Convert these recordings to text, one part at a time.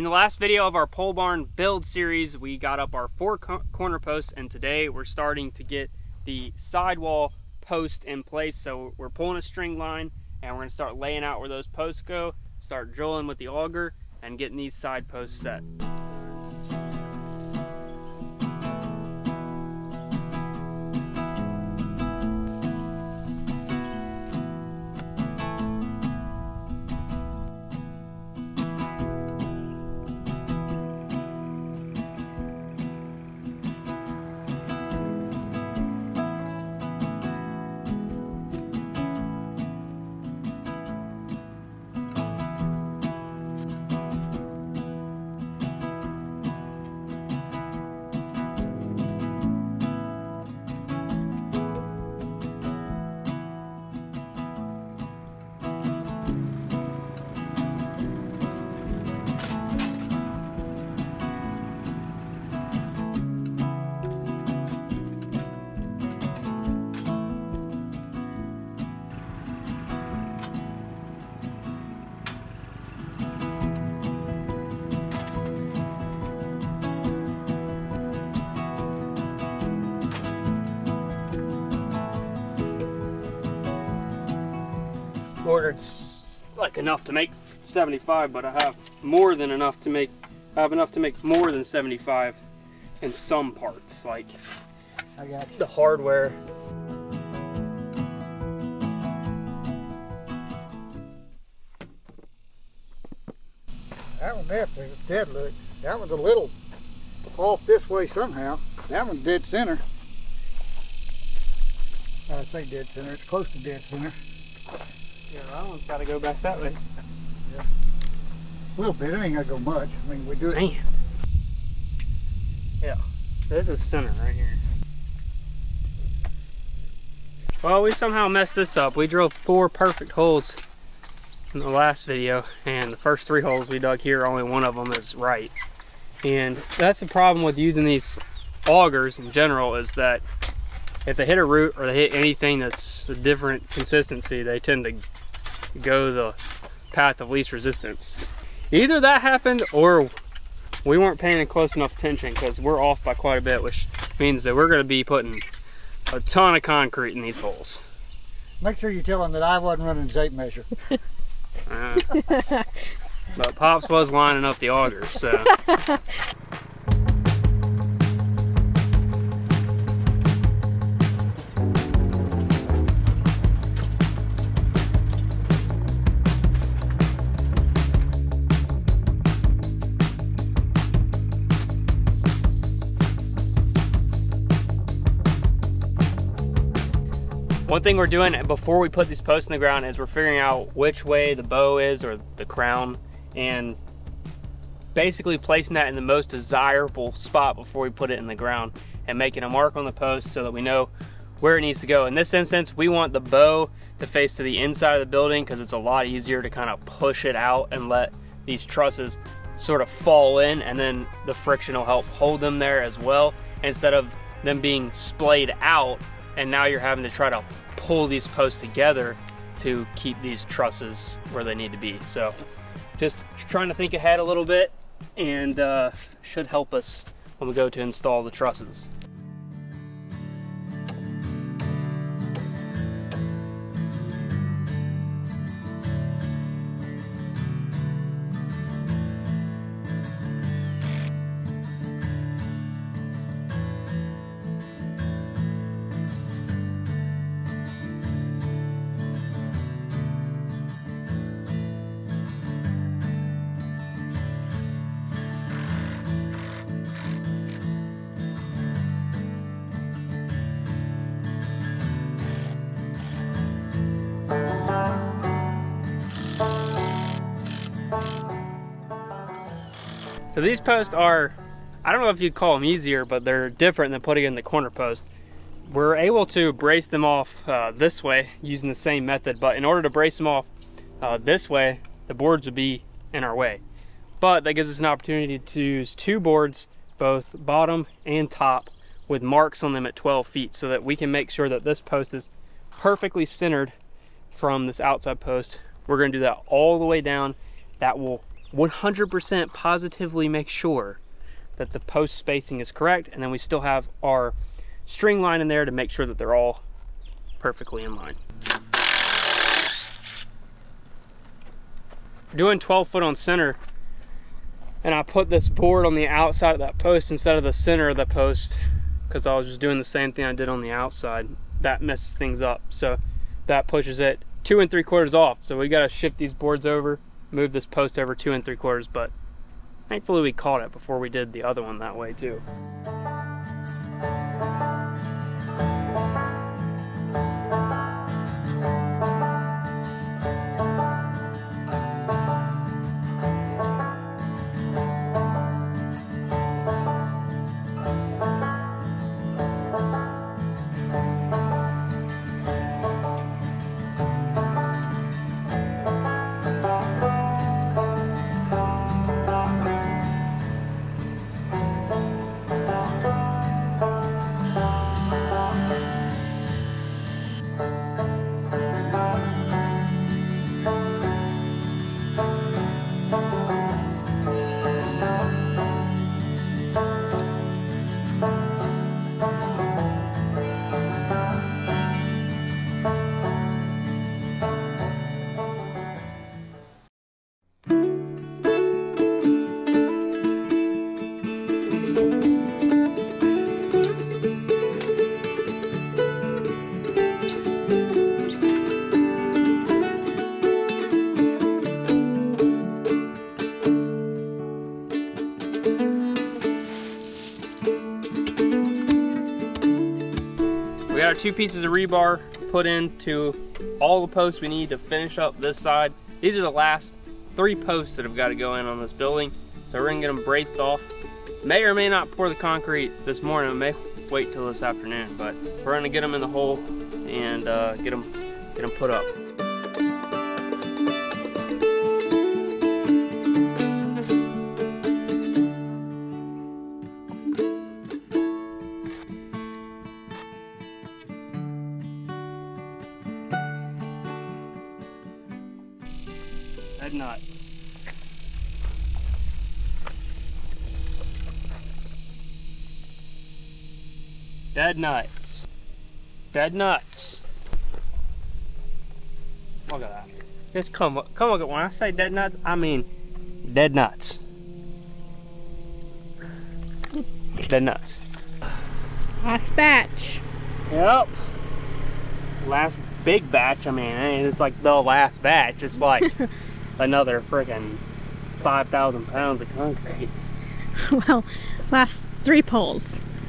In the last video of our pole barn build series, we got up our four corner posts, and today we're starting to get the sidewall post in place. So we're pulling a string line and we're gonna start laying out where those posts go, start drilling with the auger and getting these side posts set. Ordered like enough to make 75, but I have more than enough to make. I have enough to make more than 75 in some parts, like I got the hardware. That one there, dead look. That one's a little off this way somehow. That one's dead center. I say dead center. It's close to dead center. Yeah, that one's got to go back that way. Yeah. A little bit, it ain't got to go much. I mean, we do it. Damn. Yeah, there's a center right here. Well, we somehow messed this up. We drilled four perfect holes in the last video, and the first three holes we dug here, only one of them is right. And that's the problem with using these augers in general, is that if they hit a root or they hit anything that's a different consistency, they tend to go the path of least resistance. Either that happened or we weren't paying close enough attention, because we're off by quite a bit, which means that we're going to be putting a ton of concrete in these holes. Make sure you tell them that I wasn't running a tape measure. But Pops was lining up the auger, so. One thing we're doing before we put these posts in the ground is we're figuring out which way the bow is, or the crown, and basically placing that in the most desirable spot before we put it in the ground and making a mark on the post so that we know where it needs to go. In this instance, we want the bow to face to the inside of the building because it's a lot easier to kind of push it out and let these trusses sort of fall in, and then the friction will help hold them there as well, instead of them being splayed out and now you're having to try to pull these posts together to keep these trusses where they need to be. So just trying to think ahead a little bit, and should help us when we go to install the trusses. So these posts are, I don't know if you'd call them easier, but they're different than putting in the corner post. We're able to brace them off this way using the same method, but in order to brace them off this way, the boards would be in our way. But that gives us an opportunity to use two boards, both bottom and top, with marks on them at 12 feet so that we can make sure that this post is perfectly centered from this outside post. We're gonna do that all the way down. That will 100% positively make sure that the post spacing is correct, and then we still have our string line in there to make sure that they're all perfectly in line. Doing 12 foot on center, and I put this board on the outside of that post instead of the center of the post because I was just doing the same thing I did on the outside. That messes things up, so that pushes it 2 3/4 off. So we got to shift these boards over, move this post over 2 3/4, but thankfully we caught it before we did the other one that way too. Two pieces of rebar put into all the posts we need to finish up this side. These are the last 3 posts that have got to go in on this building, so we're gonna get them braced off. May or may not pour the concrete this morning, may wait till this afternoon, but we're gonna get them in the hole and get them put up. Dead nuts. Dead nuts. Look at that. Just come look at, when I say dead nuts, I mean dead nuts. Dead nuts. Last batch. Yep. Last big batch. I mean, it's like the last batch. It's like another freaking 5,000 pounds of concrete. Well, last 3 poles.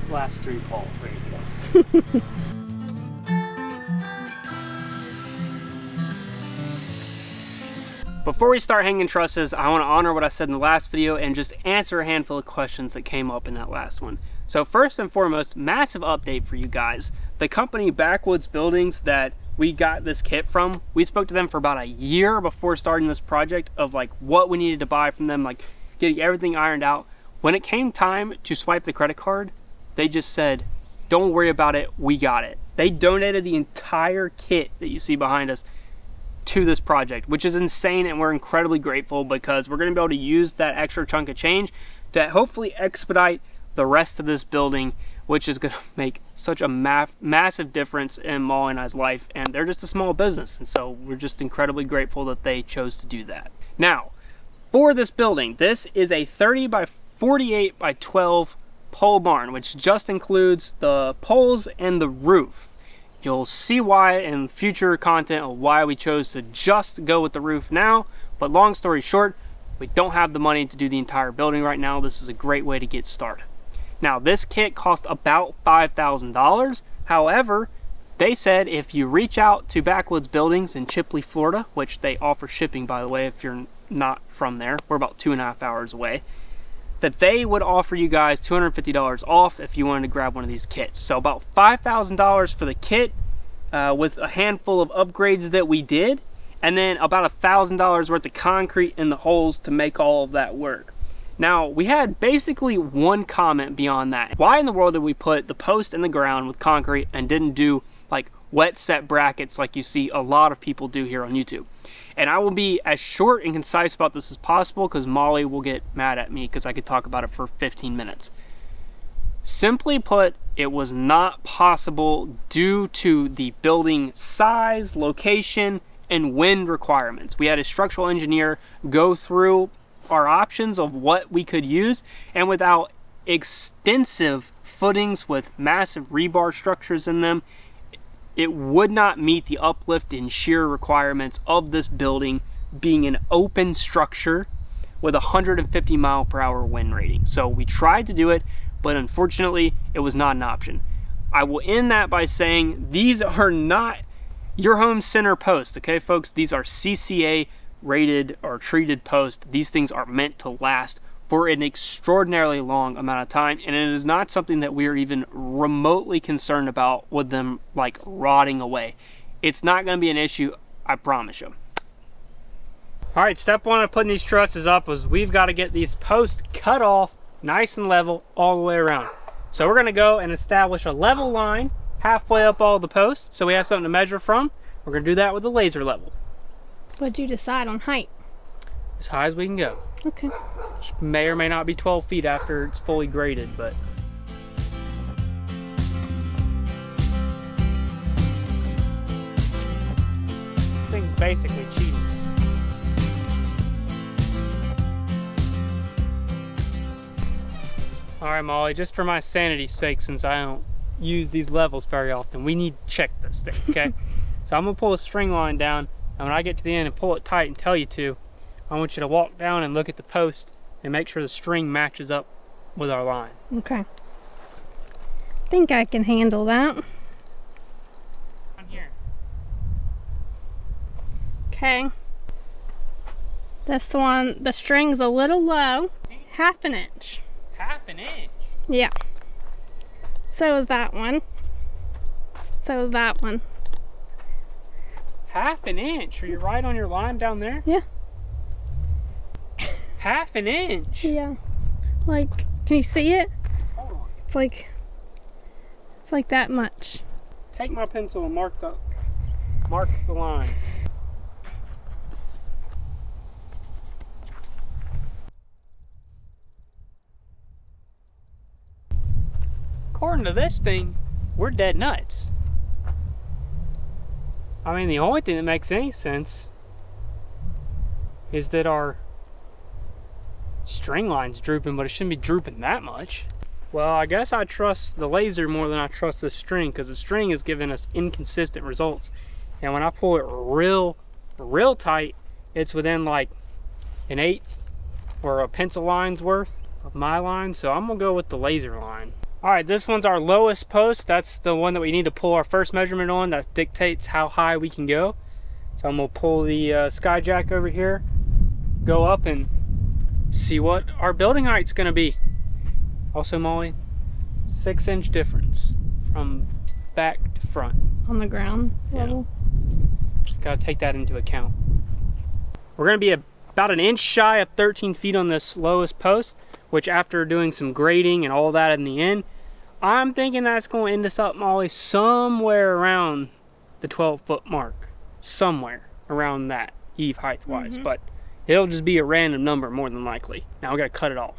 Last 3 poles, there you go. Before we start hanging trusses, I want to honor what I said in the last video and just answer a handful of questions that came up in that last one. So first and foremost, massive update for you guys. The company Backwoods Buildings that we got this kit from, we spoke to them for about a year before starting this project of like what we needed to buy from them, like getting everything ironed out. When it came time to swipe the credit card, they just said, don't worry about it, we got it. They donated the entire kit that you see behind us to this project, which is insane, and we're incredibly grateful because we're gonna be able to use that extra chunk of change to hopefully expedite the rest of this building, which is gonna make such a massive difference in Maul and I's life, and they're just a small business, and so we're just incredibly grateful that they chose to do that. Now, for this building, this is a 30 by 48 by 12 pole barn, which just includes the poles and the roof. You'll see why in future content of why we chose to just go with the roof now, but long story short, we don't have the money to do the entire building right now. This is a great way to get started. Now, this kit cost about $5,000. However, they said if you reach out to Backwoods Buildings in Chipley, Florida, which they offer shipping, by the way, if you're not from there, we're about 2.5 hours away, that they would offer you guys $250 off if you wanted to grab one of these kits. So about $5,000 for the kit with a handful of upgrades that we did, and then about $1,000 worth of concrete in the holes to make all of that work. Now, we had basically one comment beyond that. Why in the world did we put the post in the ground with concrete and didn't do like wet set brackets like you see a lot of people do here on YouTube? And I will be as short and concise about this as possible because Molly will get mad at me because I could talk about it for 15 minutes. Simply put, it was not possible due to the building size, location, and wind requirements. We had a structural engineer go through our options of what we could use, and without extensive footings with massive rebar structures in them, it would not meet the uplift and shear requirements of this building being an open structure with 150 mile per hour wind rating. So we tried to do it, but unfortunately it was not an option. I will end that by saying these are not your home center posts, okay folks? These are CCA rated or treated posts. These things are meant to last for an extraordinarily long amount of time, and it is not something that we are even remotely concerned about with them like rotting away. It's not going to be an issue, I promise you. All right, step one of putting these trusses up was we've got to get these posts cut off nice and level all the way around. So we're going to go and establish a level line halfway up all the posts so we have something to measure from. We're going to do that with a laser level. What'd you decide on height? As high as we can go. Okay. Which may or may not be 12 feet after it's fully graded, but. This thing's basically cheating. All right, Molly, just for my sanity's sake, since I don't use these levels very often, we need to check this thing, okay? So I'm gonna pull a string line down, and when I get to the end and pull it tight and tell you to, I want you to walk down and look at the post and make sure the string matches up with our line. Okay. I think I can handle that. On here. Okay. This one, the string's a little low. Half an inch. Half an inch? Yeah. So is that one. So is that one. Half an inch? Are you right on your line down there? Yeah. Half an inch? Yeah. Like, can you see it? Oh. It's like that much. Take my pencil and mark the line. According to this thing, we're dead nuts. I mean, the only thing that makes any sense is that our string line's drooping, but it shouldn't be drooping that much. Well, I guess I trust the laser more than I trust the string, because the string is giving us inconsistent results. And when I pull it real tight, it's within like an eighth or a pencil line's worth of my line. So I'm gonna go with the laser line. All right, this one's our lowest post. That's the one that we need to pull our first measurement on. That dictates how high we can go. So I'm gonna pull the skyjack over here, go up and see what our building height's gonna be. Also, Molly, 6 inch difference from back to front. On the ground level? Yeah. Gotta take that into account. We're gonna be about an inch shy of 13 feet on this lowest post, which after doing some grading and all that in the end, I'm thinking that's gonna end us up, Molly, somewhere around the 12-foot mark. Somewhere around that, eave height-wise, but it'll just be a random number more than likely. Now we gotta cut it off.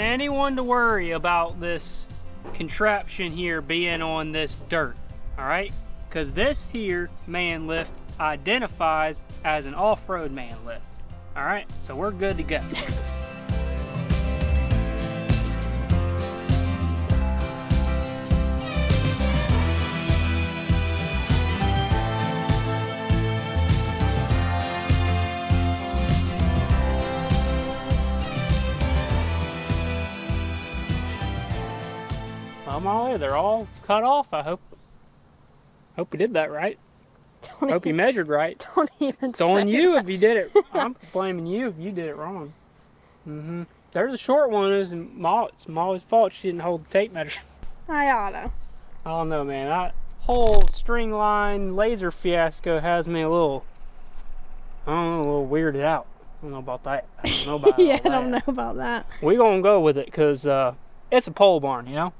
Anyone to worry about this contraption here being on this dirt, all right? Because this here man lift identifies as an off-road man lift, all right? So we're good to go. Molly, they're all cut off. I hope we did that right. Don't hope even, you measured right. Don't even It's on you that. If you did it. I'm blaming you if you did it wrong. Mm-hmm. There's a short one. It was Molly's fault she didn't hold the tape measure. I oughta. I don't know, man. That whole string line laser fiasco has me a little, I don't know, a little weirded out. I don't know about that. I don't know about yeah, I don't know about that. We're going to go with it because it's a pole barn, you know?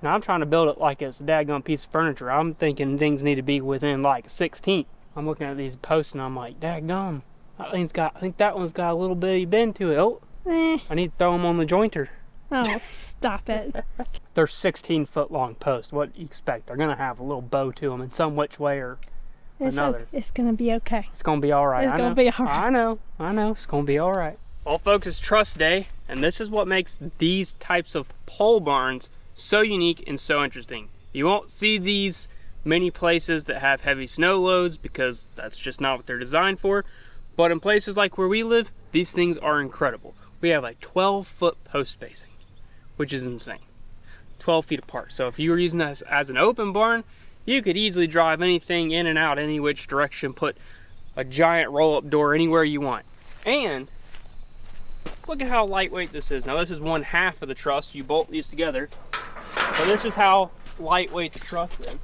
Now I'm trying to build it like it's a daggone piece of furniture. I'm thinking things need to be within like 16th. I'm looking at these posts and I'm like, daggone. I think that one's got a little bitty bend to it. Oh, I need to throw them on the jointer. Oh, stop it. They're 16-foot long posts. What do you expect? They're going to have a little bow to them in some which way or another. It's going to be okay. It's going to be all right. It's going to be all right. I know. I know. It's going to be all right. Well, folks, it's trust day. And this is what makes these types of pole barns so unique and so interesting. You won't see these many places that have heavy snow loads because that's just not what they're designed for. But in places like where we live, these things are incredible. We have like 12-foot post spacing, which is insane. 12 feet apart. So if you were using this as an open barn, you could easily drive anything in and out any which direction, put a giant roll-up door anywhere you want. And look at how lightweight this is. Now this is one half of the truss. You bolt these together. But this is how lightweight the truss is.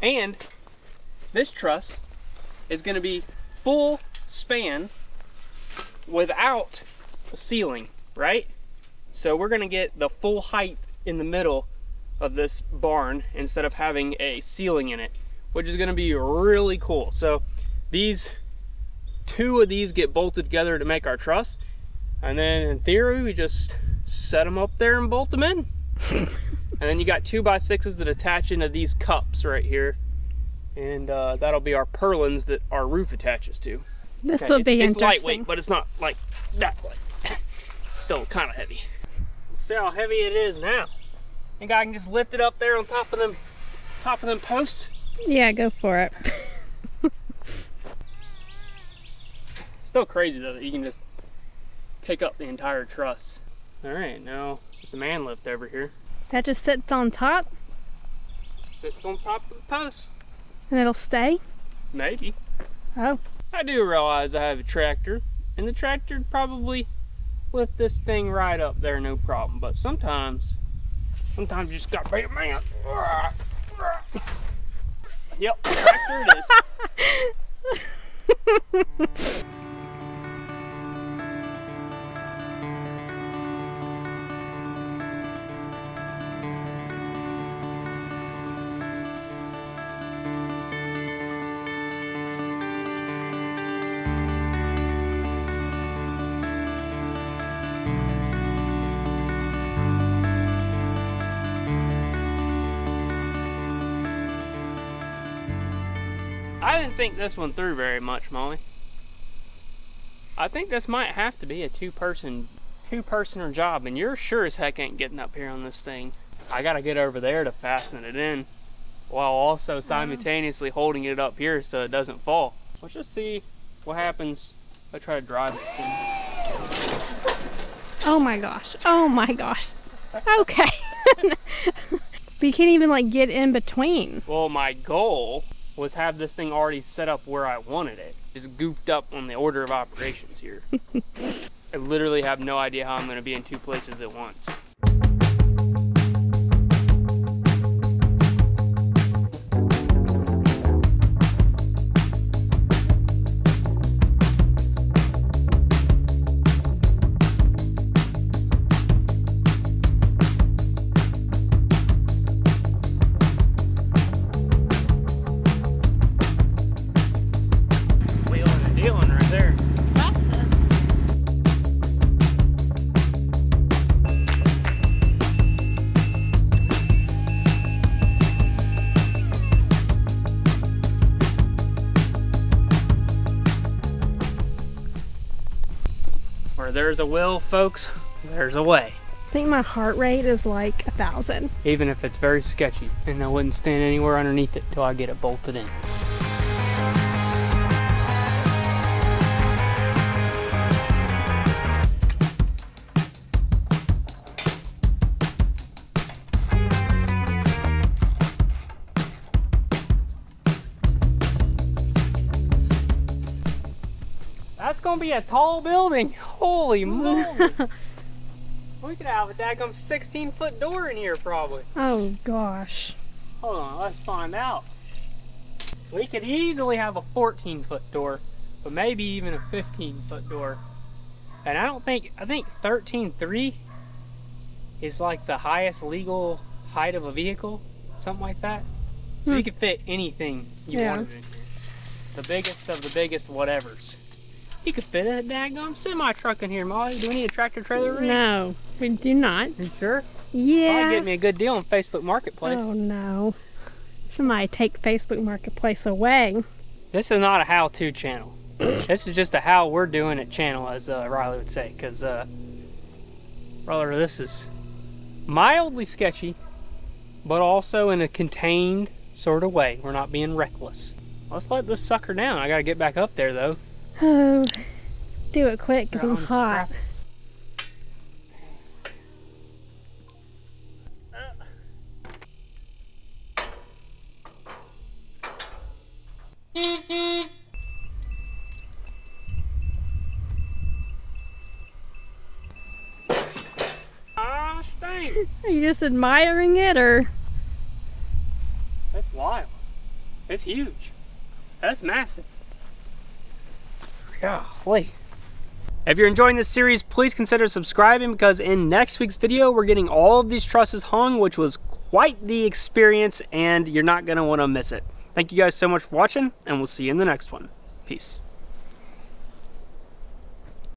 And this truss is going to be full span without a ceiling, right? So we're going to get the full height in the middle of this barn instead of having a ceiling in it, which is going to be really cool. So these two of these get bolted together to make our truss, and then in theory we just set them up there and bolt them in. And then you got 2x6s that attach into these cups right here, and that'll be our purlins that our roof attaches to. This will be interesting. It's lightweight, but it's not like that light. Still kind of heavy. See how heavy it is now. Think I can just lift it up there on top of them posts? Yeah, go for it. Still crazy though that you can just pick up the entire truss. All right, now the man lift over here. That just sits on top? Sits on top of the post. And it'll stay? Maybe. Oh. I do realize I have a tractor, and the tractor would probably lift this thing right up there, no problem. But sometimes you just gotta be a man. Yep, tractor it is. I didn't think this one through very much, Molly. I think this might have to be a two-person job, and you're sure as heck ain't getting up here on this thing. I gotta get over there to fasten it in, while also simultaneously holding it up here so it doesn't fall. Let's just see what happens if I try to drive this thing. Oh my gosh! Oh my gosh! Okay. But you can't even like get in between. Well, my goal was have this thing already set up where I wanted it. Just goofed up on the order of operations here. I literally have no idea how I'm gonna be in two places at once. There's a will, folks. There's a way. I think my heart rate is like 1,000. Even if it's very sketchy, and I wouldn't stand anywhere underneath it till I get it bolted in. that's gonna be a tall building. Holy moly. We could have a daggum 16-foot door in here probably. Oh gosh. Hold on, let's find out. We could easily have a 14-foot door, but maybe even a 15-foot door. And I think 13.3 is like the highest legal height of a vehicle, something like that. So you could fit anything you wanted in here. The biggest of the biggest whatevers. You could fit a daggum semi-truck in here, Molly. Do we need a tractor-trailer rig? No, we do not. You sure? Yeah. Probably get me a good deal on Facebook Marketplace. Oh no. Somebody take Facebook Marketplace away. This is not a how-to channel. This is just a how we're doing it channel, as Riley would say. Because, brother, this is mildly sketchy, but also in a contained sort of way. We're not being reckless. Let's let this sucker down. I gotta get back up there, though. Oh, do it quick, because I'm hot. Are you just admiring it, or? That's wild. It's huge. That's massive. Golly. If you're enjoying this series, please consider subscribing, because in next week's video, we're getting all of these trusses hung, which was quite the experience, and you're not going to want to miss it. Thank you guys so much for watching, and we'll see you in the next one. Peace.